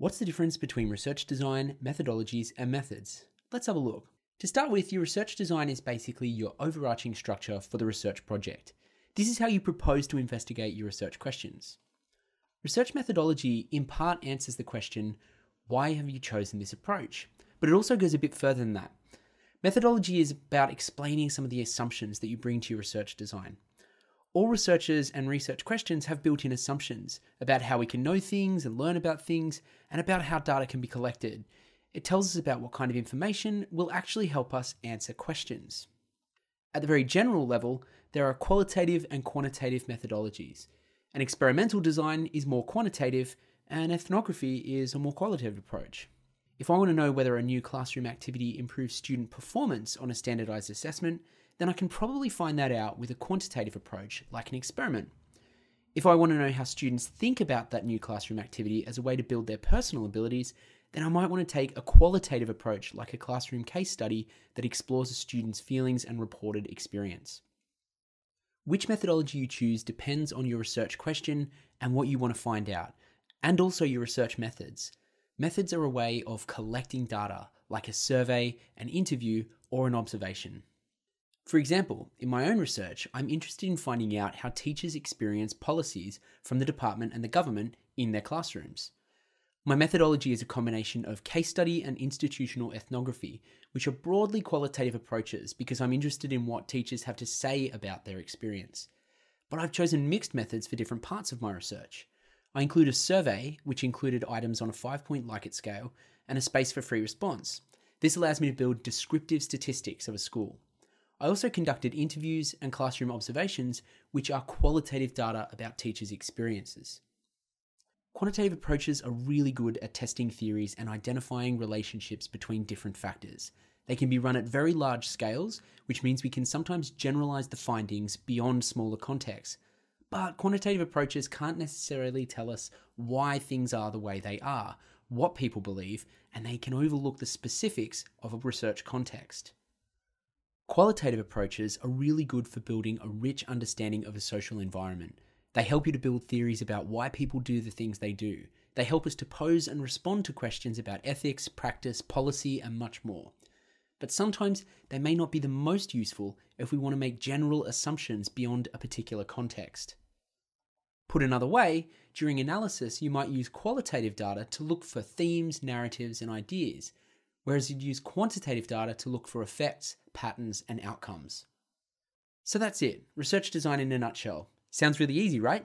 What's the difference between research design, methodologies, and methods? Let's have a look. To start with, your research design is basically your overarching structure for the research project. This is how you propose to investigate your research questions. Research methodology in part answers the question, why have you chosen this approach? But it also goes a bit further than that. Methodology is about explaining some of the assumptions that you bring to your research design. All researchers and research questions have built-in assumptions about how we can know things and learn about things, and about how data can be collected. It tells us about what kind of information will actually help us answer questions. At the very general level, there are qualitative and quantitative methodologies. An experimental design is more quantitative, and ethnography is a more qualitative approach. If I want to know whether a new classroom activity improves student performance on a standardized assessment, then I can probably find that out with a quantitative approach, like an experiment. If I want to know how students think about that new classroom activity as a way to build their personal abilities, then I might want to take a qualitative approach, like a classroom case study that explores a student's feelings and reported experience. Which methodology you choose depends on your research question and what you want to find out, and also your research methods. Methods are a way of collecting data, like a survey, an interview, or an observation. For example, in my own research, I'm interested in finding out how teachers experience policies from the department and the government in their classrooms. My methodology is a combination of case study and institutional ethnography, which are broadly qualitative approaches because I'm interested in what teachers have to say about their experience. But I've chosen mixed methods for different parts of my research. I include a survey, which included items on a 5-point Likert scale, and a space for free response. This allows me to build descriptive statistics of a school. I also conducted interviews and classroom observations, which are qualitative data about teachers' experiences. Quantitative approaches are really good at testing theories and identifying relationships between different factors. They can be run at very large scales, which means we can sometimes generalize the findings beyond smaller contexts. But quantitative approaches can't necessarily tell us why things are the way they are, what people believe, and they can overlook the specifics of a research context. Qualitative approaches are really good for building a rich understanding of a social environment. They help you to build theories about why people do the things they do. They help us to pose and respond to questions about ethics, practice, policy, and much more. But sometimes they may not be the most useful if we want to make general assumptions beyond a particular context. Put another way, during analysis, you might use qualitative data to look for themes, narratives, and ideas, whereas you'd use quantitative data to look for effects, patterns, and outcomes. So that's it, research design in a nutshell. Sounds really easy, right?